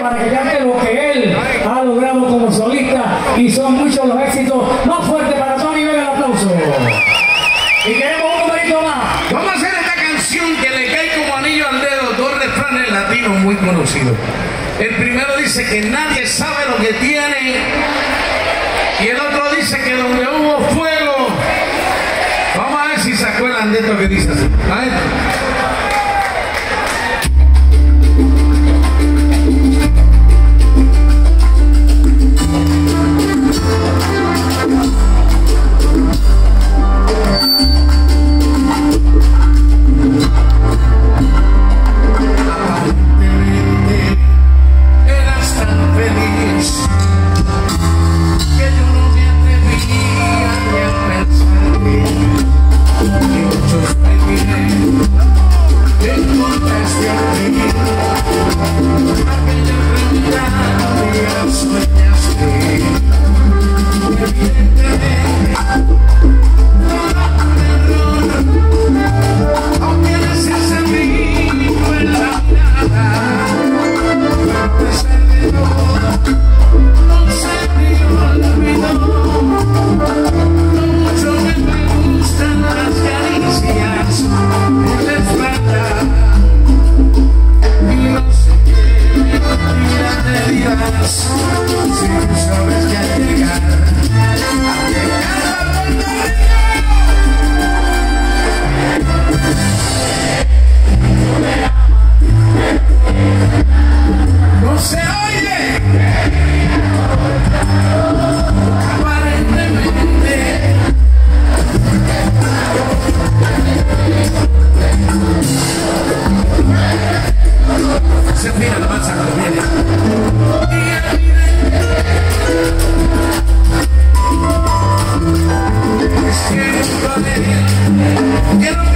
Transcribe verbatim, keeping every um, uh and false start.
para que vean lo que él ha logrado como solista, y son muchos los éxitos. Más fuerte para Tony Vega el aplauso. Y queremos un poquito más. Vamos a hacer esta canción que le cae como anillo al dedo, dos refranes latinos muy conocidos. El primero dice que nadie sabe lo que tiene, y el otro dice que donde hubo fuego. Vamos a ver si se acuerdan de esto que dice así. A ver. Get